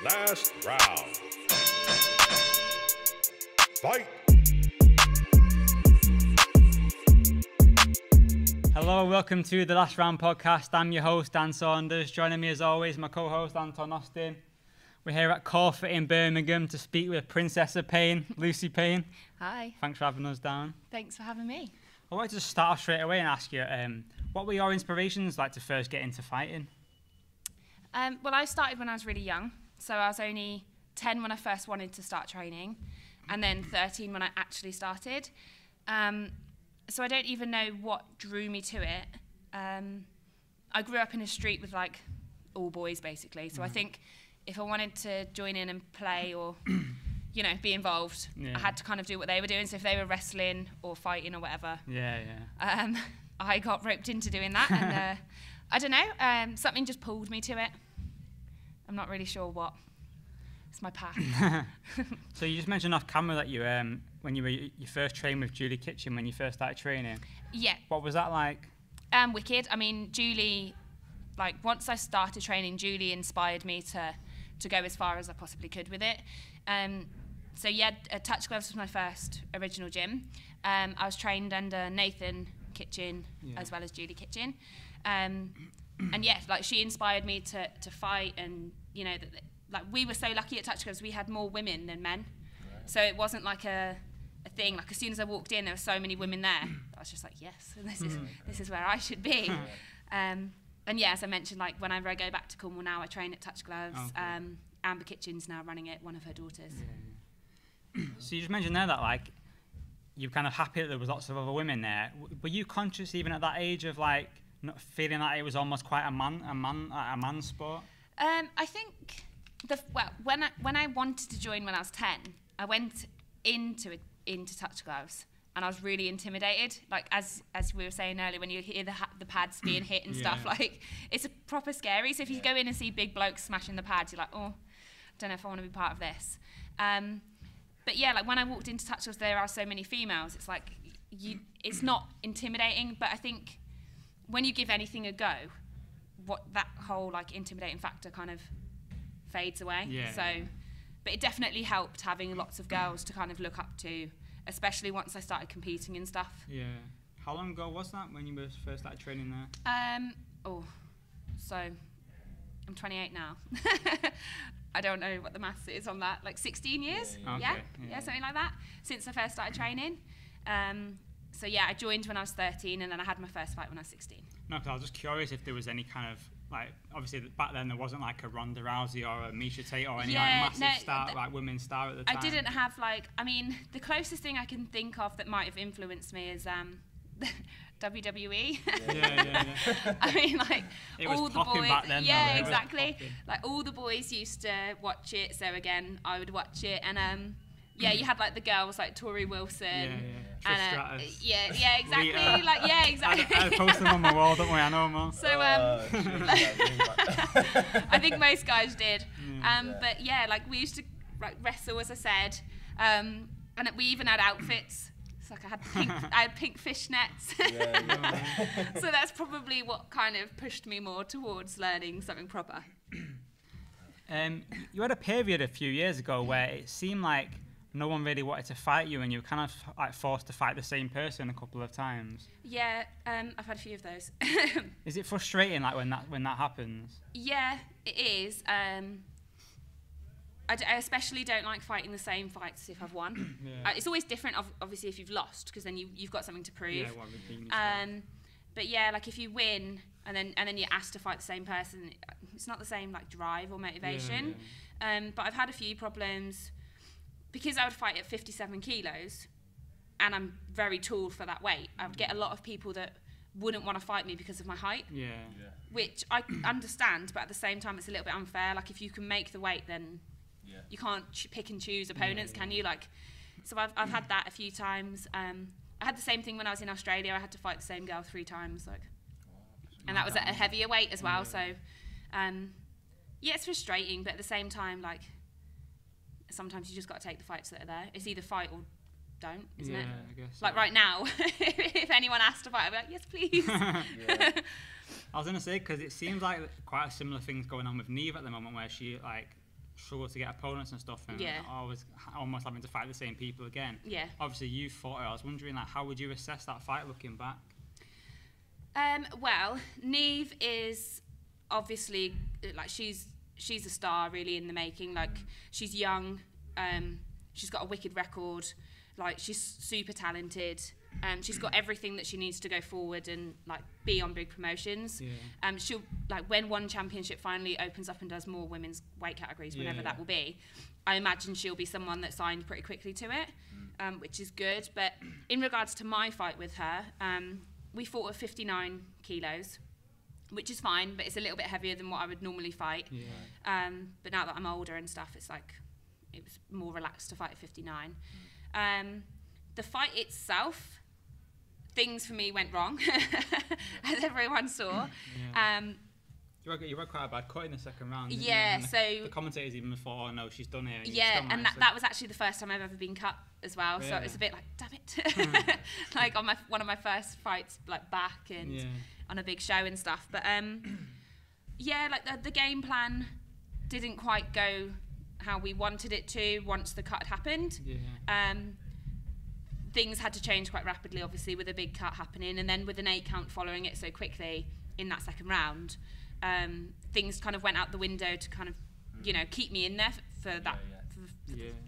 Last Round. Fight. Hello, welcome to the Last Round Podcast. I'm your host, Dan Saunders. Joining me as always, my co-host, Anton Austin. We're here at CoreFit in Birmingham to speak with Princess of Pain, Lucy Payne. Hi. Thanks for having us down. Thanks for having me. I wanted to start off straight away and ask you, what were your inspirations like to first get into fighting? Well, I started when I was really young. So I was only 10 when I first wanted to start training, and then 13 when I actually started. So I don't even know what drew me to it. I grew up in a street with like all boys basically. So I think if I wanted to join in and play or you know, be involved, I had to kind of do what they were doing. So if they were wrestling or fighting or whatever, I got roped into doing that. And I don't know, something just pulled me to it. I'm not really sure what. It's my path. So you just mentioned off camera that you, when you were you first trained with Julie Kitchen when you first started training. Yeah. What was that like? Wicked. I mean, Julie, like once I started training, Julie inspired me to go as far as I possibly could with it. So yeah, Touch Gloves was my first original gym. I was trained under Nathan Kitchen as well as Julie Kitchen. And yeah, like she inspired me to fight, and you know, like we were so lucky at Touch Gloves, we had more women than men. Right. So it wasn't like a thing, like as soon as I walked in, there were so many women there. I was just like, yes, this is where I should be. And yeah, as I mentioned, like whenever I go back to Cornwall now, I train at Touch Gloves. Okay. Amber Kitchen's now running it, one of her daughters. Yeah. So you just mentioned there that like, you were kind of happy that there was lots of other women there. Were you conscious even at that age of like, not feeling like it was almost quite a man's sport? I think, when I wanted to join when I was 10, I went into Touch Gloves and I was really intimidated. Like as we were saying earlier, when you hear the pads being hit and stuff, like it's a proper scary. So if you go in and see big blokes smashing the pads, you're like, oh, I don't know if I want to be part of this. But yeah, like when I walked into Touch Gloves, there are so many females. It's like, it's not intimidating, but I think, when you give anything a go, that whole like intimidating factor kind of fades away. Yeah. So, but it definitely helped having lots of girls to kind of look up to, especially once I started competing and stuff. Yeah. How long ago was that when you first started training there? So I'm 28 now. I don't know what the maths is on that. Like 16 years? Yeah, something like that. Since I first started training. So yeah, I joined when I was 13, and then I had my first fight when I was 16. No, because I was just curious if there was any kind of, like, obviously back then there wasn't like a Ronda Rousey or a Misha Tate or any like massive star, like women's star at the time. I didn't have like, I mean, the closest thing I can think of that might have influenced me is WWE. I mean, like, it all was the boys. Back then, yeah, exactly. Like all the boys used to watch it, so again, I would watch it, and yeah, you had like the girls like Tori Wilson. And, yeah, exactly. Rita. Like, yeah, exactly. I post them on my wall, don't we? I know more. So, I think most guys did. Yeah. But yeah, like we used to like wrestle, as I said, and we even had outfits. It's like I had pink fishnets. So that's probably what kind of pushed me more towards learning something proper. You had a period a few years ago where it seemed like no one really wanted to fight you, and you were kind of like forced to fight the same person a couple of times. Yeah, I've had a few of those. Is it frustrating, like when that happens? Yeah, it is. I especially don't like fighting the same fights if I've won. It's always different, obviously, if you've lost, because then you've got something to prove. Yeah, but yeah, like if you win and then you're asked to fight the same person, it's not the same like drive or motivation. But I've had a few problems. Because I would fight at 57 kilos, and I'm very tall for that weight, I would get a lot of people that wouldn't want to fight me because of my height. Which I understand, but at the same time, it's a little bit unfair. Like if you can make the weight, then you can't pick and choose opponents, can you? Like, so I've had that a few times. I had the same thing when I was in Australia. I had to fight the same girl 3 times, like, and that was at a heavier weight as well. So, yeah, it's frustrating, but at the same time, like, sometimes you just got to take the fights that are there. It's either fight or don't, isn't it? Yeah, I guess. Like right now, if anyone asked to fight, I'd be like, yes, please. I was going to say, because it seems like quite a similar thing's going on with Niamh at the moment, where she like struggle to get opponents and stuff, and I was almost having to fight the same people again. Obviously you fought her. I was wondering, like, how would you assess that fight looking back? Well, Niamh is obviously, like, she's a star really in the making. Like, she's young, she's got a wicked record, like, she's super talented. She's got everything that she needs to go forward and, like, be on big promotions. She'll, like, when one championship finally opens up and does more women's weight categories, whenever that will be, I imagine she'll be someone that signed pretty quickly to it, which is good. But in regards to my fight with her, we fought at 59 kilos, which is fine, but it's a little bit heavier than what I would normally fight. But now that I'm older and stuff, it's like, it was more relaxed to fight at 59. The fight itself, things for me went wrong, as everyone saw. You had quite a bad cut in the second round. So the commentators even thought, oh no, she's done here. And that was actually the first time I've ever been cut as well. So it was a bit like, damn it. Like, on one of my first fights, like, back and on a big show and stuff. But like, the game plan didn't quite go how we wanted it to once the cut happened. Things had to change quite rapidly, obviously, with a big cut happening, and then with an 8 count following it so quickly in that second round, things kind of went out the window to kind of, you know, keep me in there for the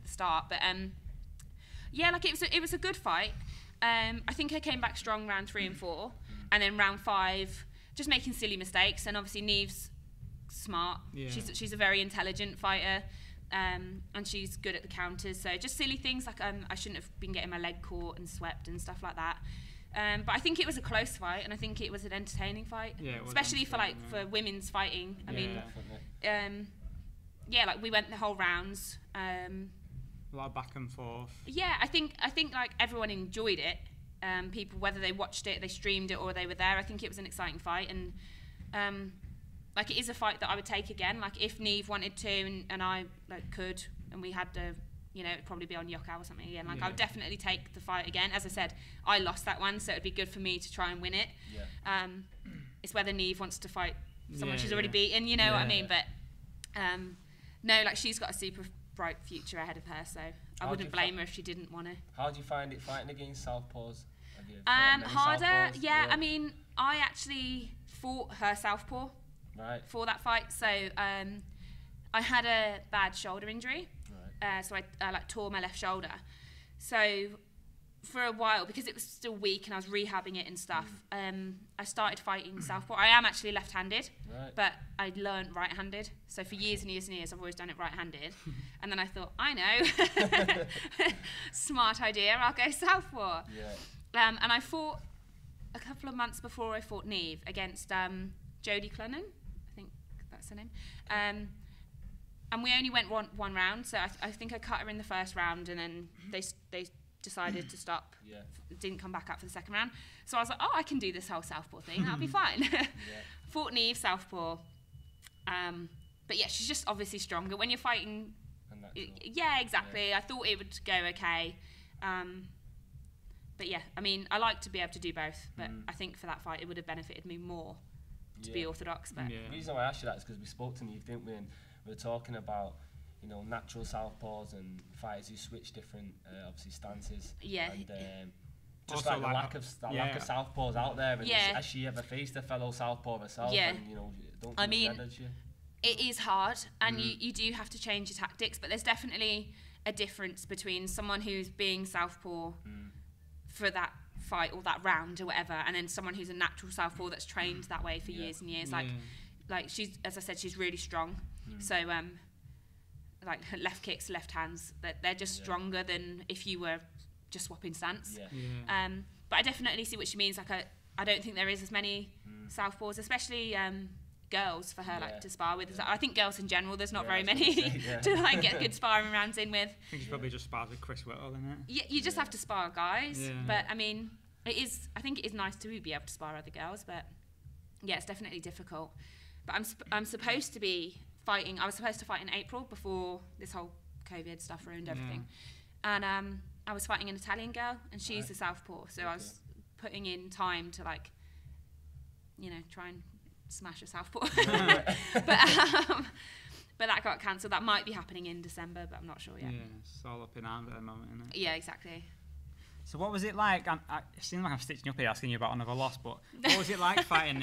start. But like, it was a good fight. I think I came back strong round 3 and 4, and then round 5, just making silly mistakes. And obviously Niamh's smart. She's a very intelligent fighter. And she's good at the counters, so just silly things like I shouldn't have been getting my leg caught and swept and stuff like that. But I think it was a close fight, and I think it was an entertaining fight, especially for for women's fighting. Like, we went the whole rounds. A lot of back and forth. I think like, everyone enjoyed it. People, whether they watched it, they streamed it, or they were there, I think it was an exciting fight, and like, it is a fight that I would take again. Like, if Niamh wanted to and I, like, could, and we had to, you know, it'd probably be on Yokkao or something again. Like, I would definitely take the fight again. As I said, I lost that one, so it'd be good for me to try and win it. It's whether Niamh wants to fight someone she's already beaten, you know what I mean? But no, like, she's got a super bright future ahead of her, so I wouldn't blame her if she didn't want to. How do you find it fighting against southpaws? Harder, I mean, I actually fought her southpaw. For that fight, so I had a bad shoulder injury, so I like, tore my left shoulder. So for a while, because it was still weak and I was rehabbing it and stuff, I started fighting southpaw. I am actually left-handed, but I learned right-handed. So for years and years and years, I've always done it right-handed. And then I thought, I know, smart idea, I'll go southpaw. And I fought a couple of months before I fought Niamh against Jodie Clunnan. That's her name. And we only went one round, so I think I cut her in the first round, and then they decided to stop. Didn't come back up for the second round. So I was like, oh, I can do this whole southpaw thing. That'll be fine. Fought Niamh southpaw. But yeah, she's just obviously stronger when you're fighting. I thought it would go okay. But yeah, I mean, I like to be able to do both, but I think for that fight, it would have benefited me more to be orthodox. But the reason why I asked you that is because we spoke to Niamh, didn't we, and we were talking about, you know, natural southpaws and fighters who switch different obviously stances, and just also like the lack of southpaws out there, and has she ever faced a fellow southpaw herself? And, you know, don't I mean, it is hard, and you do have to change your tactics, but there's definitely a difference between someone who's being southpaw for that fight or that round or whatever, and then someone who's a natural southpaw that's trained that way for years and years. Like she's, as I said, she's really strong. So like, her left kicks, left hands, they're just stronger than if you were just swapping stance. But I definitely see what she means. Like, I don't think there is as many southpaws, especially girls, for her like to spar with. I think girls in general, there's not very many to like get good sparring rounds in with. I think she probably just spars with Chris Whittle, isn't it? You just have to spar guys. But I mean, I think it is nice to be able to spar other girls, but yeah, it's definitely difficult. But I'm supposed to be fighting. I was supposed to fight in April before this whole COVID stuff ruined everything. And I was fighting an Italian girl, and she's a southpaw, so I was putting in time to, like, you know, try and smash a southpaw. But But that got cancelled. That might be happening in December, but I'm not sure yet. Yeah, it's all up in arms at the moment, isn't it? Yeah, exactly. So what was it like? It seems like I'm stitching up here asking you about another loss, but what was it like fighting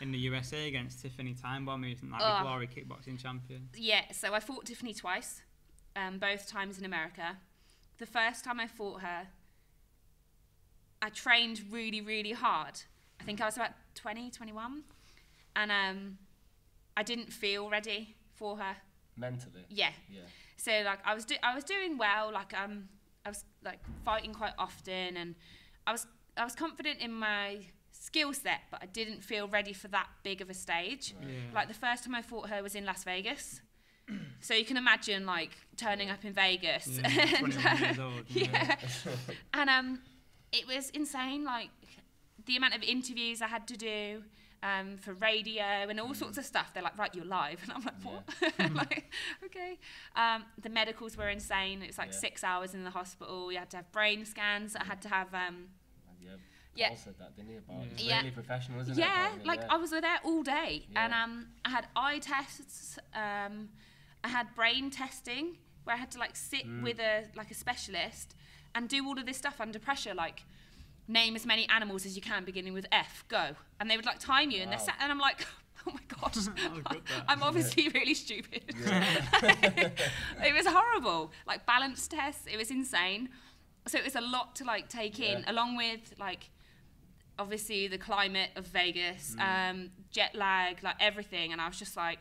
in the USA against Tiffany Timebomb, who's like the Glory kickboxing champion? Yeah, so I fought Tiffany twice, both times in America. The first time I fought her, I trained really, really hard. I think I was about 20, 21. And I didn't feel ready for her. Mentally? Yeah. Yeah. So like I was doing well, like I was like fighting quite often, and I was confident in my skill set, but I didn't feel ready for that big of a stage. Right. Yeah. Like the first time I fought her was in Las Vegas. So you can imagine like turning up in Vegas. Yeah, 21 years old. Yeah. And it was insane, like the amount of interviews I had to do for radio and all sorts of stuff. They're like, right, you're live. And I'm like, what? Yeah. Like, okay. The medicals were insane. It was like 6 hours in the hospital. You had to have brain scans. I had to have... Yeah. Paul said that, didn't he? About it's really professional, isn't it? Apparently, like I was there all day. Yeah. And I had eye tests. I had brain testing where I had to like sit with a specialist and do all of this stuff under pressure, like name as many animals as you can beginning with F, go. And they would like time you, and they're sat, and I'm like, oh my God, I'm obviously really stupid. Yeah. It was horrible, like balance tests, it was insane. So it was a lot to like take in, along with like, obviously the climate of Vegas, jet lag, like everything. And I was just like,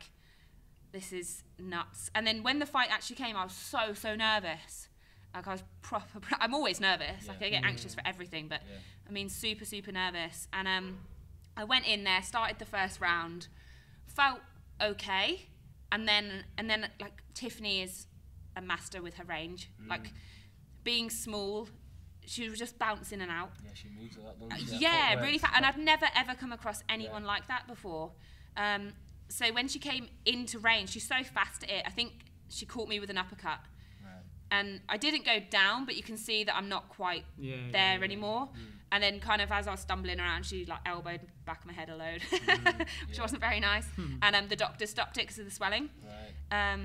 this is nuts. And then when the fight actually came, I was so, so nervous. Like I was proper, I'm always nervous. Yeah. Like I get anxious for everything, but I mean, super, super nervous. And I went in there, started the first round, felt okay. And then like Tiffany is a master with her range. Like being small, she was just bouncing in and out. Yeah, she moves a lot, doesn't she? Yeah, really fast. And I've never ever come across anyone like that before. So when she came into range, she's so fast at it. I think she caught me with an uppercut. And I didn't go down, but you can see that I'm not quite there anymore. Yeah. And then kind of as I was stumbling around, she like elbowed the back of my head a load, which wasn't very nice. And the doctor stopped it because of the swelling. Right.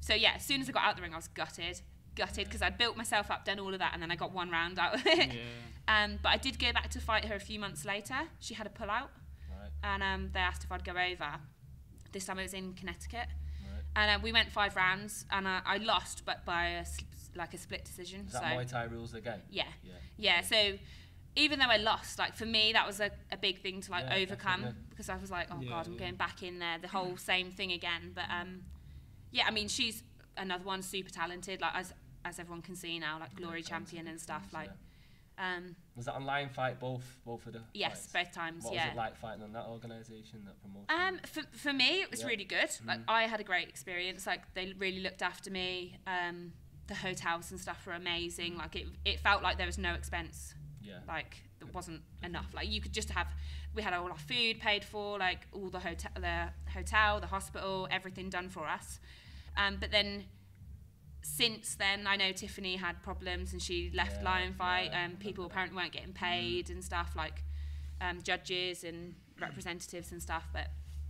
So yeah, as soon as I got out the ring, I was gutted because I'd built myself up, done all of that, and then I got one round out of it. Yeah. But I did go back to fight her a few months later. She had a pullout, and they asked if I'd go over. This time it was in Connecticut. And we went 5 rounds, and I lost, but by a split decision. Is that Muay Thai rules again? Yeah. Yeah. Yeah. So even though I lost, like for me, that was a big thing to like overcome, definitely. Because I was like, oh God, I'm going back in there, the whole same thing again. But yeah, I mean, she's another one, super talented, like as everyone can see now, like Glory champion and stuff. Like. Was that on Lion Fight both of the Yes, fights? Both times, what was it like fighting on that organisation, that promotion? For me, it was really good. Like, I had a great experience. Like, they really looked after me. The hotels and stuff were amazing. Like, it felt like there was no expense. Yeah. Like, there wasn't enough. Like, you could just have... We had all our food paid for, like, all the hotel, the hospital, everything done for us. But then... Since then, I know Tiffany had problems and she left Lion Fight, and people apparently weren't getting paid and stuff, like judges and representatives and stuff, but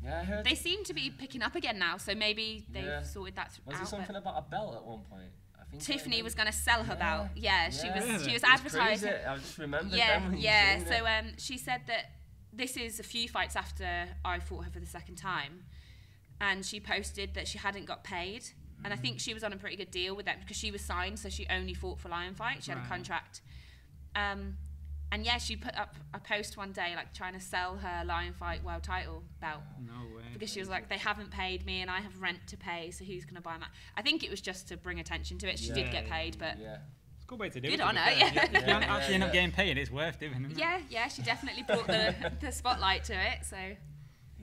I heard they seem to be picking up again now, so maybe they've sorted that out. Was there something about a belt at one point? I think Tiffany was going to sell her belt. Yeah, she was advertising. Crazy. I just remembered them. Yeah, so she said that this is a few fights after I fought her for the second time, and she posted that she hadn't got paid. And I think she was on a pretty good deal with that because she was signed, so she only fought for Lion Fight. She had a contract. And yeah, she put up a post one day like trying to sell her Lion Fight world title belt. No way. Because she was like, they haven't paid me and I have rent to pay, so who's going to buy my... I think it was just to bring attention to it. She did get paid, but... Yeah. It's a good way to do it. Good on her, If you actually end up getting paid, it's worth doing, isn't it? Yeah, she definitely brought the spotlight to it, so...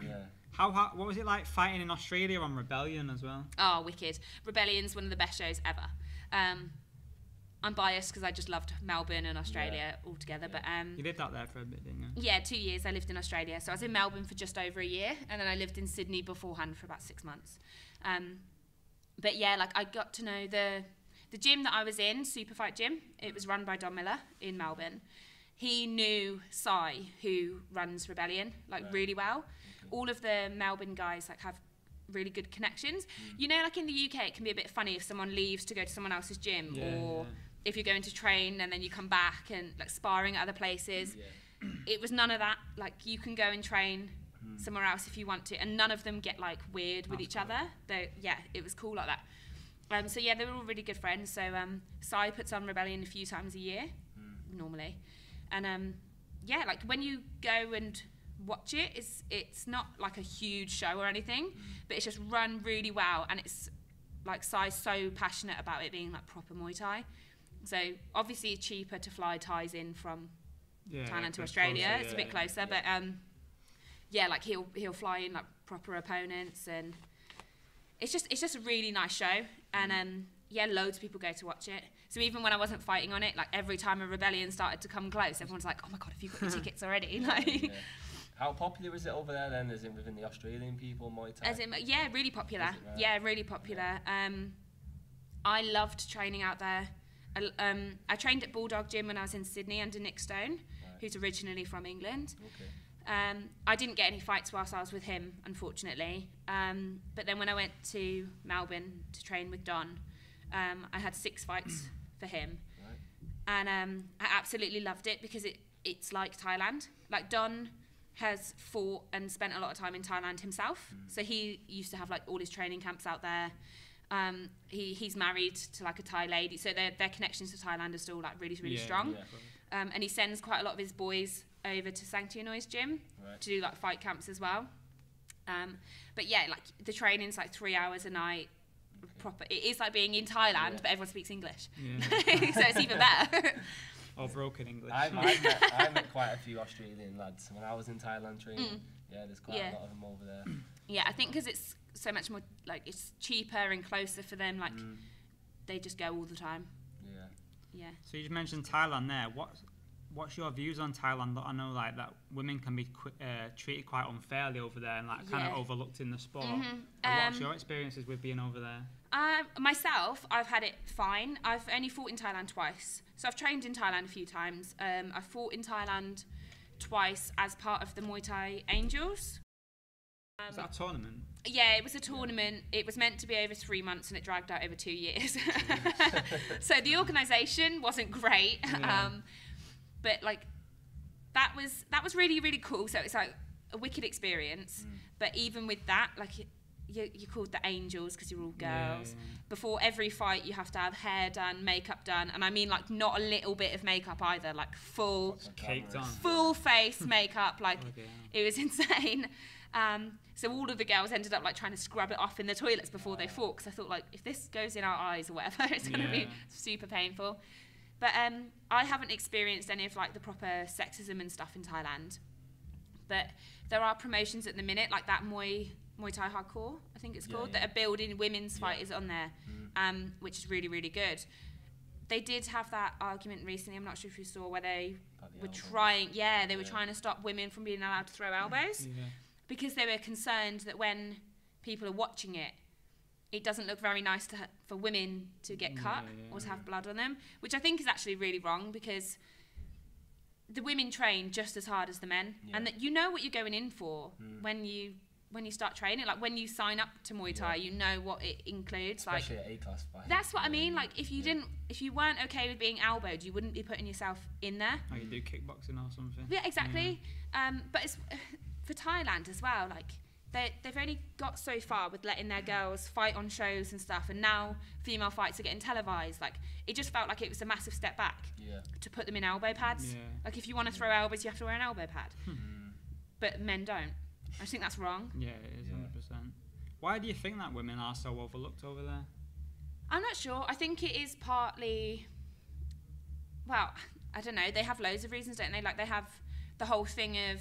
Yeah. What was it like fighting in Australia on Rebellion as well? Oh, wicked. Rebellion's one of the best shows ever. I'm biased because I just loved Melbourne and Australia altogether. Yeah. But you lived out there for a bit, didn't you? Yeah, 2 years I lived in Australia. So I was in Melbourne for just over a year, and then I lived in Sydney beforehand for about 6 months. But yeah, like I got to know the gym that I was in, Superfight Gym. It was run by Don Miller in Melbourne. He knew Sai, who runs Rebellion, like really well. All of the Melbourne guys like have really good connections. You know, like in the UK, it can be a bit funny if someone leaves to go to someone else's gym, or if you're going to train and then you come back and like sparring at other places. It was none of that. Like, you can go and train somewhere else if you want to, and none of them get like weird with each other. Though, yeah, it was cool like that. So yeah, they were all really good friends. So Sai puts on Rebellion a few times a year, normally, and yeah, like when you go and watch it, it's not like a huge show or anything, but it's just run really well, and it's like Sai's so passionate about it being like proper Muay Thai. So obviously it's cheaper to fly Thais in from Thailand to Australia. Closer, it's a bit closer, but yeah, like he'll fly in like proper opponents, and it's just a really nice show, and yeah, loads of people go to watch it. So even when I wasn't fighting on it, like every time a Rebellion started to come close, everyone's like, "Oh my god, have you got your tickets already?" Like, how popular is it over there then? Is it within the Australian people, Muay Thai? As in, yeah, really popular. Yeah, really popular. I loved training out there. I trained at Bulldog Gym when I was in Sydney under Nick Stone, who's originally from England. I didn't get any fights whilst I was with him, unfortunately. But then when I went to Melbourne to train with Don, I had 6 fights for him. And I absolutely loved it because it's like Thailand. Like, Don has fought and spent a lot of time in Thailand himself. So he used to have like all his training camps out there. He's married to like a Thai lady, so their connections to Thailand are still like really, really strong. And he sends quite a lot of his boys over to Sanctionoy's gym to do like fight camps as well. But yeah, like the training's like 3 hours a night. Proper. It is like being in Thailand, but everyone speaks English, so it's even better. Or broken English. I met quite a few Australian lads when I was in Thailand training. Yeah, there's quite a lot of them over there. Yeah, I think because it's so much more, like, it's cheaper and closer for them. Like, they just go all the time. Yeah. So you just mentioned Thailand there. What's your views on Thailand? I know, like, that women can be treated quite unfairly over there and, like, kind of overlooked in the sport. What's your experiences with being over there? Myself, I've had it fine. I've only fought in Thailand twice. So I've trained in Thailand a few times. I fought in Thailand twice as part of the Muay Thai Angels. Was that a tournament? Yeah, it was a tournament. It was meant to be over 3 months and it dragged out over 2 years. So the organisation wasn't great. But like that was really, really cool. So it's like a wicked experience. But even with that, like you're called the Angels because you're all girls. Before every fight, you have to have hair done, makeup done, and I mean like not a little bit of makeup either, like full face makeup. Like it was insane. So all of the girls ended up like trying to scrub it off in the toilets before they fought, because I thought like if this goes in our eyes or whatever, it's gonna be super painful. But I haven't experienced any of like the proper sexism and stuff in Thailand. But there are promotions at the minute, like that Muay Thai Hardcore, I think it's called, that are building women's fighters on there, which is really, really good. They did have that argument recently, I'm not sure if you saw, where they were trying to stop women from being allowed to throw elbows, because they were concerned that when people are watching it, it doesn't look very nice for women to get cut or to have blood on them, which I think is actually really wrong, because the women train just as hard as the men, and that you know what you're going in for when you start training. Like when you sign up to Muay Thai, you know what it includes. Especially like A-class fight. That's what I mean. Like if you weren't okay with being elbowed, you wouldn't be putting yourself in there. Or you do kickboxing or something. Yeah, exactly. Yeah. But it's for Thailand as well. Like. They've only got so far with letting their girls fight on shows and stuff, and now female fights are getting televised. Like, it just felt like it was a massive step back to put them in elbow pads. Like, if you want to throw elbows, you have to wear an elbow pad. But men don't. I just think that's wrong. Yeah, it is 100%. Why do you think that women are so overlooked over there? I'm not sure. I think it is partly... Well, I don't know. They have loads of reasons, don't they? Like, they have the whole thing of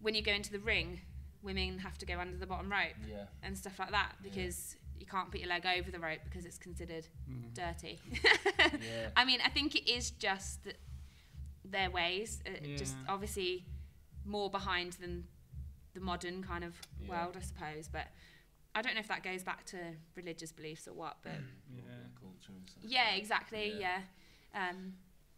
when you go into the ring... women have to go under the bottom rope and stuff like that, because you can't put your leg over the rope because it's considered dirty. I mean, I think it is just their ways, just obviously more behind than the modern kind of world, I suppose. But I don't know if that goes back to religious beliefs or what, but... culture and stuff. Yeah, exactly, yeah.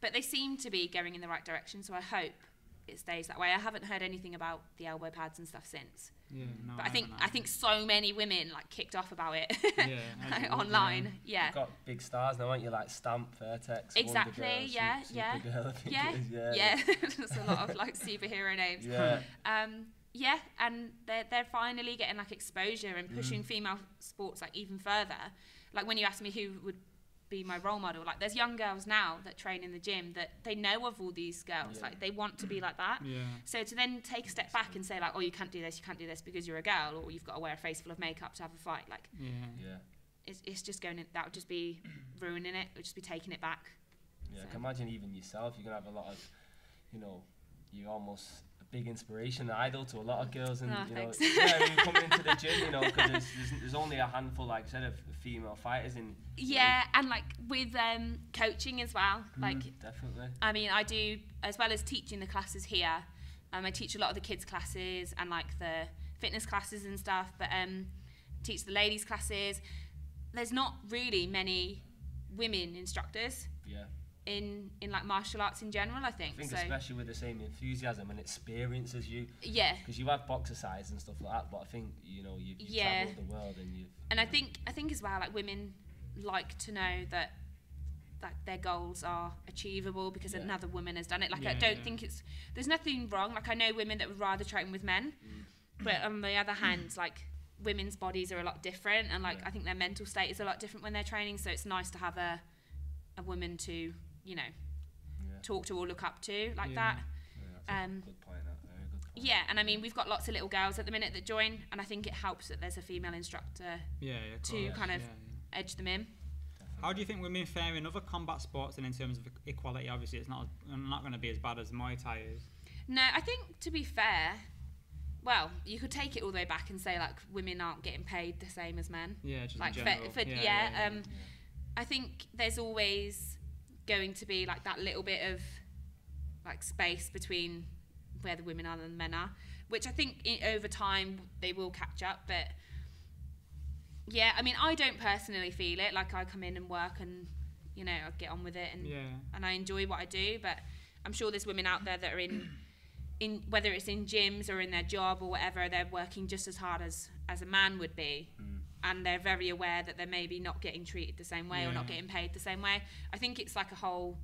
But they seem to be going in the right direction, so I hope it stays that way. I haven't heard anything about the elbow pads and stuff since. Yeah, no, but I think so many women like kicked off about it. Yeah, like, online. Yeah. You've got big stars now, aren't you? Like Stamp, Vertex. Exactly. Wonder Girl, yeah. Yeah. There's a lot of like superhero names. Yeah. Yeah, and they're finally getting like exposure and pushing female sports like even further. Like when you asked me who would be my role model, like there's young girls now that train in the gym that they know of all these girls, yeah. like they want to be like that. Yeah. So to then take a step back and say like, oh, you can't do this because you're a girl, or you've got to wear a face full of makeup to have a fight. Like, yeah, yeah. It's just going in, that would just be ruining it. It would just be taking it back. Yeah, so. I can imagine even yourself, you're gonna have a lot of, you know, you're almost a big inspiration, idol to a lot of girls, and you know, yeah, when you come into the gym, you know, because there's only a handful, like I said, of female fighters in. Yeah, you know. And like with coaching as well, like definitely. I mean, I do as well as teaching the classes here. I teach a lot of the kids' classes and like the fitness classes and stuff, but teach the ladies' classes. There's not really many women instructors. Yeah. In like martial arts in general, I think so. Especially with the same enthusiasm and experience as you. Yeah. Because you have boxer size and stuff like that, but I think, you know, you've yeah. travelled the world and you've... And you know. I think as well, like, women like to know that like their goals are achievable because yeah. another woman has done it. Like, yeah, I don't yeah. think it's... There's nothing wrong. Like, I know women that would rather train with men, but on the other hand, like, women's bodies are a lot different, and, like, yeah. I think their mental state is a lot different when they're training, so it's nice to have a woman to... you know, yeah. talk to or look up to, like yeah. that. Yeah, good point, very good point. Yeah, and I mean, we've got lots of little girls at the minute that join, and I think it helps that there's a female instructor yeah, yeah, to course. Kind of yeah, yeah. edge them in. Definitely. How do you think women fare in other combat sports, and in terms of equality? Obviously, it's not going to be as bad as Muay Thai is. No, I think, to be fair, well, you could take it all the way back and say, like, women aren't getting paid the same as men. Yeah, just like in general. I think there's always... going to be like that little bit of like space between where the women are and the men are, which I think over time they will catch up. But yeah, I mean, I don't personally feel it. Like, I come in and work and, you know, I get on with it and yeah. and I enjoy what I do, but I'm sure there's women out there that are in whether it's in gyms or in their job or whatever, they're working just as hard as a man would be. And they're very aware that they're maybe not getting treated the same way yeah. or not getting paid the same way. I think it's like a whole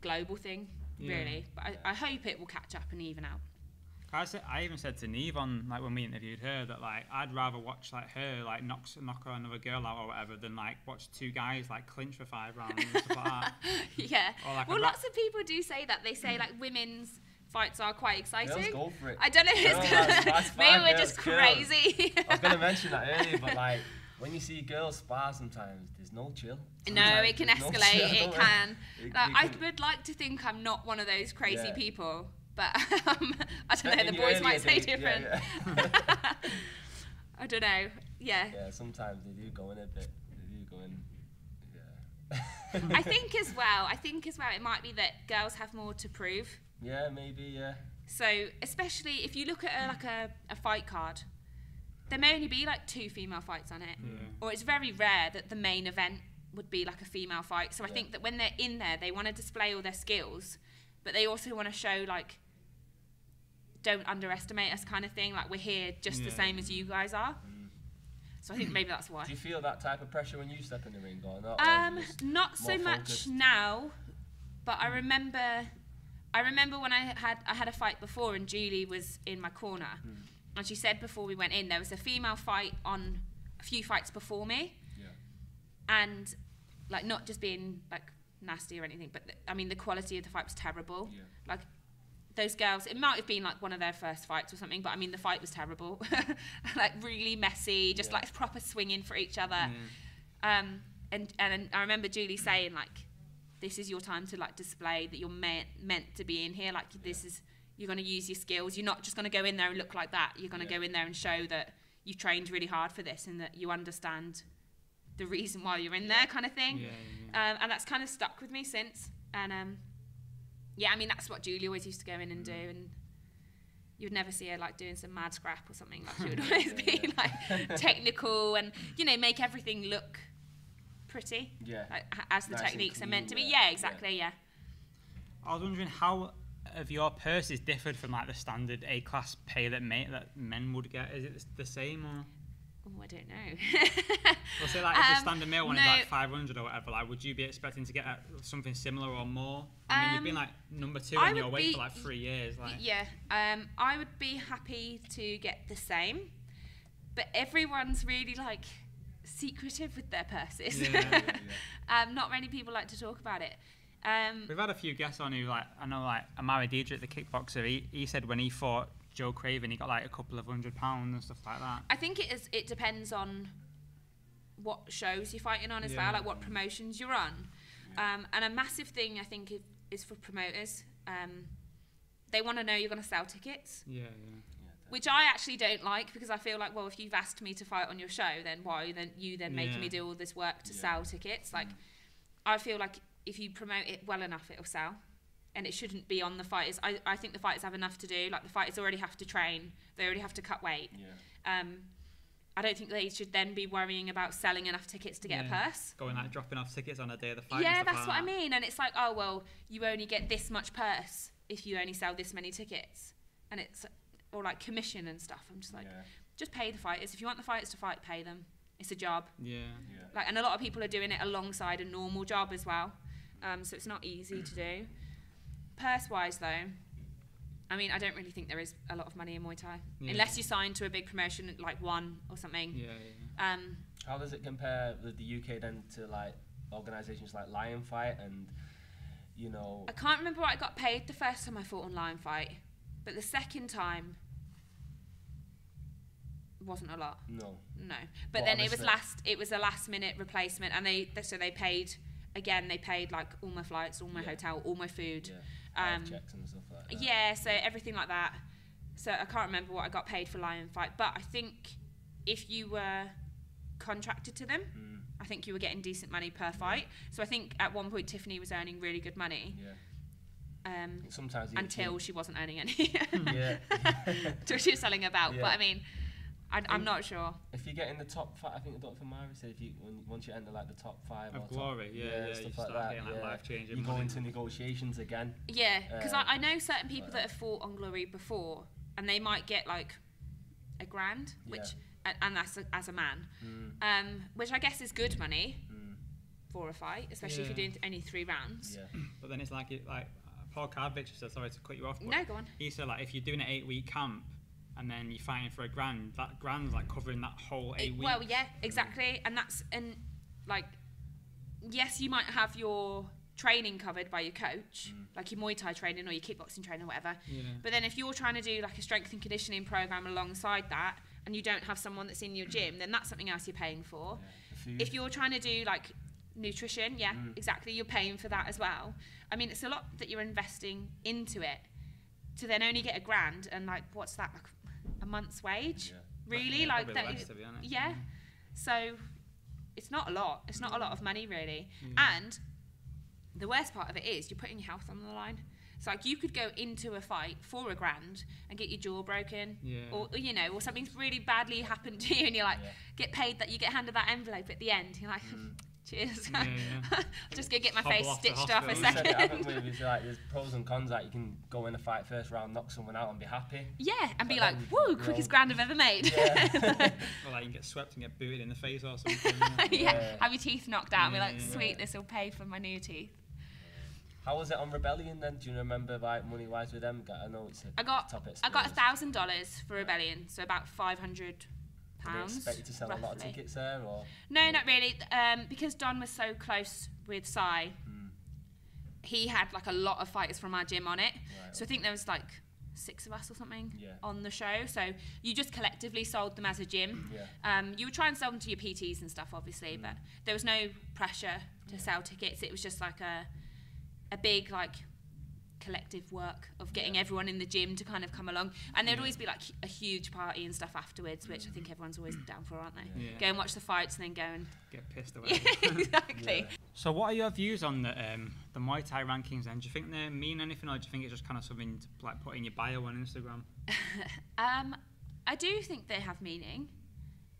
global thing, yeah. really. But I hope it will catch up and even out. I even said to Niamh on, like, when we interviewed her that, like, I'd rather watch, like, her, like, knock another girl out or whatever than, like, watch two guys, like, clinch for 5 rounds and stuff like that. Yeah. Or, like, well, lots of people do say that. They say, like, women's... fights are quite exciting. Go for it. I don't know if it's good. Maybe we're just crazy. I was going to mention that earlier, but like when you see girls spar sometimes, there's no chill. Sometimes no, it can escalate. No chill, it can. I would like to think I'm not one of those crazy yeah. people, but I don't know. The boys might say different. Yeah, yeah. I don't know. Yeah. Yeah, sometimes they do go in a bit. They do go in. Yeah. I think as well, it might be that girls have more to prove. Yeah, maybe, yeah. So, especially if you look at a fight card, there may only be like 2 female fights on it. Yeah. Or it's very rare that the main event would be like a female fight. So yeah. I think that when they're in there, they want to display all their skills, but they also want to show, like, don't underestimate us kind of thing. Like, we're here just yeah. the same as you guys are. So I think maybe that's why. Do you feel that type of pressure when you step in the ring or not? Not so much now, but I remember when I had a fight before and Julie was in my corner and she said before we went in there was a female fight on a few fights before me yeah. and like not just being like nasty or anything, but the quality of the fight was terrible yeah. like those girls, it might have been like one of their first fights or something, but I mean the fight was terrible like really messy, just yeah. like proper swinging for each other and I remember Julie saying like, this is your time to like display that you're meant to be in here. Like yeah. this is, you're gonna use your skills. You're not just gonna go in there and look like that. You're gonna yeah. go in there and show that you trained really hard for this and that you understand the reason why you're in yeah. there, kind of thing. Yeah, yeah. And that's kind of stuck with me since. And yeah, I mean that's what Julie always used to go in and do. And you'd never see her like doing some mad scrap or something. Like she would always yeah, be yeah. like technical and, you know, make everything look pretty yeah like, as the nice techniques are meant to be yeah, yeah exactly yeah. I was wondering how of your purse is differed from like the standard A class pay that men would get. Is it the same or? Oh, I don't know. Well, say like if the standard male one is like 500 or whatever, like would you be expecting to get something similar or more? I mean, you've been like number 2 in your weight for like 3 years. Like. Yeah, I would be happy to get the same, but everyone's really like secretive with their purses. Yeah, yeah, yeah. Not many people like to talk about it. We've had a few guests on who like, I know like Amara Diedrich, the kickboxer, he said when he fought Joe Craven, he got like a couple of £100 and stuff like that. I think it depends on what shows you're fighting on as well, like what promotions you're on. Yeah. And a massive thing I think is for promoters. They want to know you're going to sell tickets. Yeah, yeah. Which I actually don't like, because I feel like, well, if you've asked me to fight on your show, then why are you then making me do all this work to sell tickets? Like, I feel like if you promote it well enough, it'll sell. And it shouldn't be on the fighters. I think the fighters have enough to do. Like, the fighters already have to train. They already have to cut weight. Yeah. I don't think they should then be worrying about selling enough tickets to get a purse. Going like dropping off tickets on a day of the fight. Yeah, that's what I mean. And it's like, oh, well, you only get this much purse if you only sell this many tickets. And it's, or like commission and stuff. I'm just like, just pay the fighters. If you want the fighters to fight, pay them. It's a job. Yeah. Like, and a lot of people are doing it alongside a normal job as well. So it's not easy to do. Purse-wise, though, I mean, I don't really think there is a lot of money in Muay Thai. Yeah. Unless you sign to a big promotion, like One or something. Yeah, yeah. How does it compare with the UK, then, to, like, organisations like Lion Fight and, you know... I can't remember what I got paid the first time I fought on Lion Fight, but the second time wasn't a lot. No. No. But then it was a last-minute replacement, and so they paid... Again, they paid like all my flights, all my hotel, all my food. Yeah. Checks and stuff like that. Yeah, so everything like that. So I can't remember what I got paid for Lion Fight, but I think if you were contracted to them, I think you were getting decent money per fight. So I think at one point Tiffany was earning really good money. Yeah. Sometimes until she wasn't earning any. Yeah. Until she was selling her belt. Yeah. But I mean, I'm not sure. If you get in the top 5, I think Dr. Myra said once you enter like the top 5 of Glory, stuff like that, life changing. You go into negotiations again. Yeah, because I know certain people that have fought on Glory before, and they might get like £1,000, which and that's as a man, which I guess is good money for a fight, especially if you're doing only 3 rounds. Yeah, but then it's like Paul Cardvich said, sorry to cut you off. No, go on. He said like if you're doing an 8-week camp, and then you're fighting for £1,000. That grand's like covering that whole 8 weeks. Well, yeah, exactly. And yes, you might have your training covered by your coach, like your Muay Thai training or your kickboxing training or whatever. Yeah. But then if you're trying to do like a strength and conditioning program alongside that, and you don't have someone that's in your gym, then that's something else you're paying for. Yeah. If you're trying to do like nutrition, exactly, you're paying for that as well. I mean, it's a lot that you're investing into it to then only get £1,000, and like, what's that? Like, a month's wage, really, like that. Less, to be honest. Yeah, so it's not a lot. It's not a lot of money, really. Yeah. And the worst part of it is you're putting your health on the line. It's like you could go into a fight for £1,000 and get your jaw broken, or you know, or something's really badly happened to you, and you're like, get paid that, you get handed that envelope at the end. You're like, cheers. Yeah, yeah. Just go get my face stitched off a second. You said that, haven't we? It's like there's pros and cons. Like you can go in a fight first round, knock someone out, and be happy. Yeah, and be like, whoa, quickest £1,000 I've ever made. Yeah. Or like you can get swept and get booted in the face or something. Have your teeth knocked out and be like, sweet, this will pay for my new teeth. How was it on Rebellion then? Do you remember, like, money-wise with them? I know it's a topic. I got $1,000 for Rebellion, so about £500. Did they expect you to sell roughly a lot of tickets there? Or? No, not really. Because Don was so close with Sai, he had like a lot of fighters from our gym on it. Right, so I think there was like 6 of us or something on the show. So you just collectively sold them as a gym. Yeah. You would try and sell them to your PTs and stuff, obviously, but there was no pressure to sell tickets. It was just like a big like collective work of getting everyone in the gym to kind of come along, and there'd always be like a huge party and stuff afterwards, which I think everyone's always down for, aren't they? Yeah. Go and watch the fights and then go and get pissed away. Exactly. Yeah. So what are your views on the Muay Thai rankings then? Do you think they mean anything, or do you think it's just kind of something to like put in your bio on Instagram? I do think they have meaning.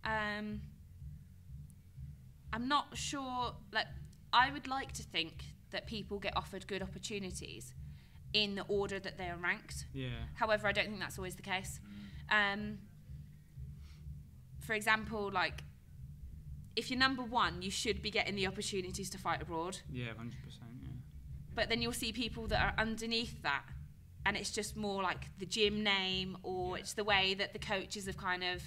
I'm not sure, like I would like to think that people get offered good opportunities in the order that they are ranked. Yeah. However, I don't think that's always the case. Mm. For example, like, if you're number one, you should be getting the opportunities to fight abroad. Yeah, 100%. Yeah. But then you'll see people that are underneath that, and it's just more like the gym name, or it's the way that the coaches have kind of...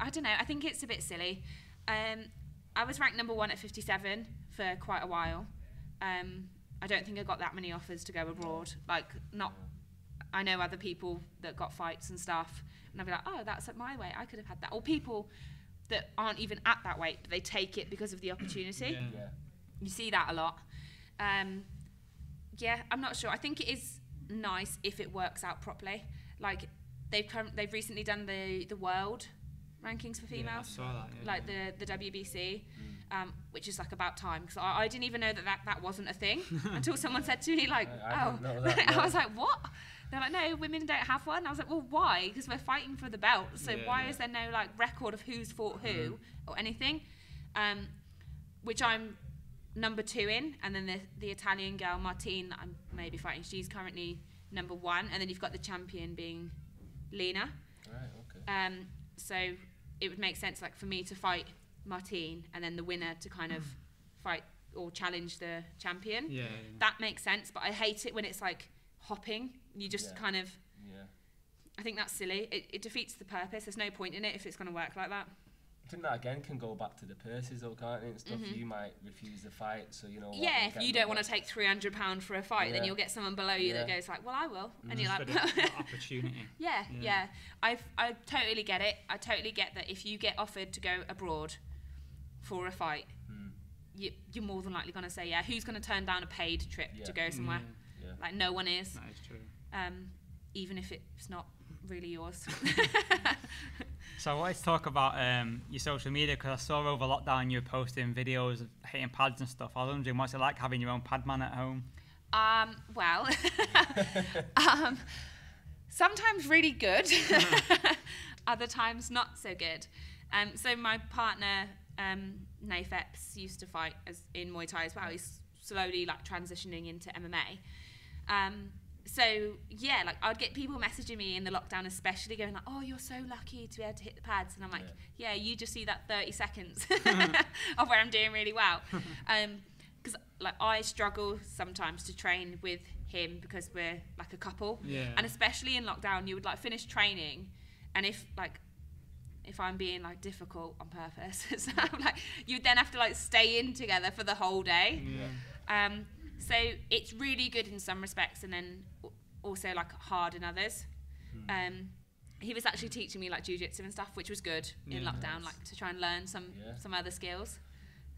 I don't know. I think it's a bit silly. I was ranked number one at 57 for quite a while. I don't think I got that many offers to go abroad. Like, not... I know other people that got fights and stuff, and I'd be like, oh, that's at my weight. I could have had that. Or people that aren't even at that weight, but they take it because of the opportunity. Yeah. Yeah. You see that a lot. Yeah, I'm not sure. I think it is nice if it works out properly. Like, they've recently done the world rankings for females. Yeah, I saw that. Yeah, like the WBC, which is like about time, because I didn't even know that wasn't a thing until someone said to me, like, I was like, what? They're like, no, women don't have one. I was like, well, why? Because we're fighting for the belt. So why is there no like record of who's fought who or anything? Which I'm number two in, and then the Italian girl Martine that I'm maybe fighting, she's currently number one, and then you've got the champion being Lena. Right, okay. So it would make sense, like, for me to fight Martine, and then the winner to kind of fight or challenge the champion. Yeah, yeah. That makes sense, but I hate it when it's like hopping. You just kind of... Yeah. I think that's silly. It defeats the purpose. There's no point in it if it's going to work like that. I think that again can go back to the purses though, can't it, and stuff. You might refuse the fight, so you know what, yeah, if you don't want to take £300 for a fight, then you'll get someone below you that goes like, well, I will, and you're like, opportunity. Yeah. I totally get it. I totally get that if you get offered to go abroad for a fight, you're more than likely going to say yeah. Who's going to turn down a paid trip to go somewhere? Yeah. Like, no one is. That is true. Even if it's not really yours. So I wanted to talk about your social media, because I saw over lockdown you were posting videos of hitting pads and stuff. I was wondering, what's it like having your own pad man at home? Well, sometimes really good, other times not so good. So my partner, Nath Epps, used to fight in Muay Thai as well. He's slowly like transitioning into MMA. So, yeah, like, I'd get people messaging me in the lockdown especially going like, oh, you're so lucky to be able to hit the pads. And I'm like, yeah, you just see that 30 seconds of where I'm doing really well. Because, like, I struggle sometimes to train with him because we're, like, a couple. Yeah. And especially in lockdown, you would, like, finish training. And if I'm being, like, difficult on purpose, so I'm like, you'd then have to, like, stay in together for the whole day. Yeah. So it's really good in some respects, and then also like hard in others. He was actually teaching me like jiu-jitsu and stuff, which was good in lockdown, like to try and learn some other skills.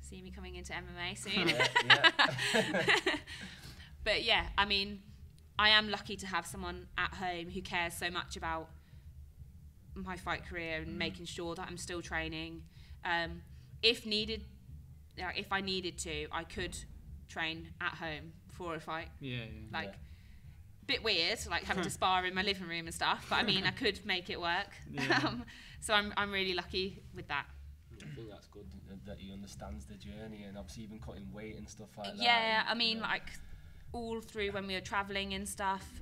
See me coming into MMA soon. But yeah, I mean, I am lucky to have someone at home who cares so much about my fight career and making sure that I'm still training. If needed, if I needed to, I could train at home for a fight. Bit weird, like having to spar in my living room and stuff, but I mean, I could make it work. So I'm really lucky with that. I think that's good that he understands the journey, and obviously even cutting weight and stuff like that. I mean, like all through when we were traveling and stuff,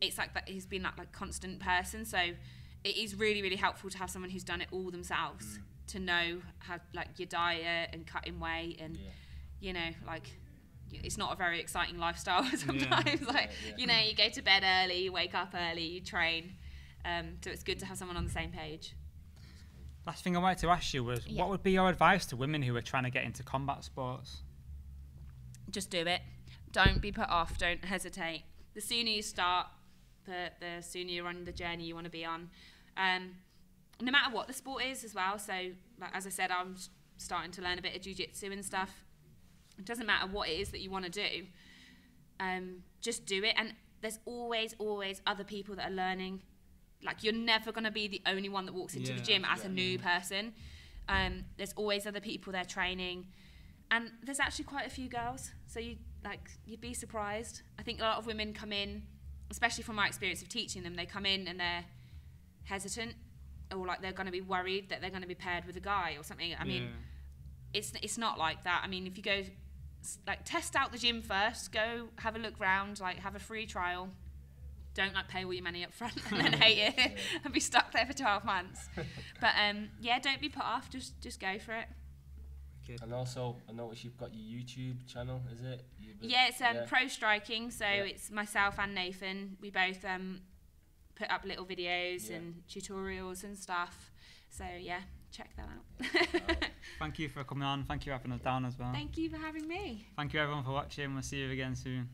it's like that he's been that like constant person, so it is really, really helpful to have someone who's done it all themselves to know how, like, your diet and cutting weight and you know, like, it's not a very exciting lifestyle sometimes. You know, you go to bed early, you wake up early, you train. So it's good to have someone on the same page. Last thing I wanted to ask you was, what would be your advice to women who are trying to get into combat sports? Just do it. Don't be put off. Don't hesitate. The sooner you start, the sooner you're on the journey you want to be on. No matter what the sport is as well. So, like, as I said, I'm starting to learn a bit of jiu-jitsu and stuff. It doesn't matter what it is that you want to do, just do it. And there's always other people that are learning. Like, you're never going to be the only one that walks into the gym as a new person. There's always other people there training, and there's actually quite a few girls, so you'd be surprised. I think a lot of women come in, especially from my experience of teaching them, they come in and they're hesitant, or like they're going to be worried that they're going to be paired with a guy or something. I mean, it's not like that. I mean, if you go like test out the gym first, go have a look round, like have a free trial. Don't like pay all your money up front and then hate it and be stuck there for 12 months. But yeah, don't be put off, just go for it. Good. And also, I noticed you've got your YouTube channel, is it? Yeah, it's Pro Striking, so it's myself and Nathan. We both put up little videos and tutorials and stuff. So yeah, check that out. Thank you for coming on. Thank you for having us down as well. Thank you for having me. Thank you everyone for watching. We'll see you again soon.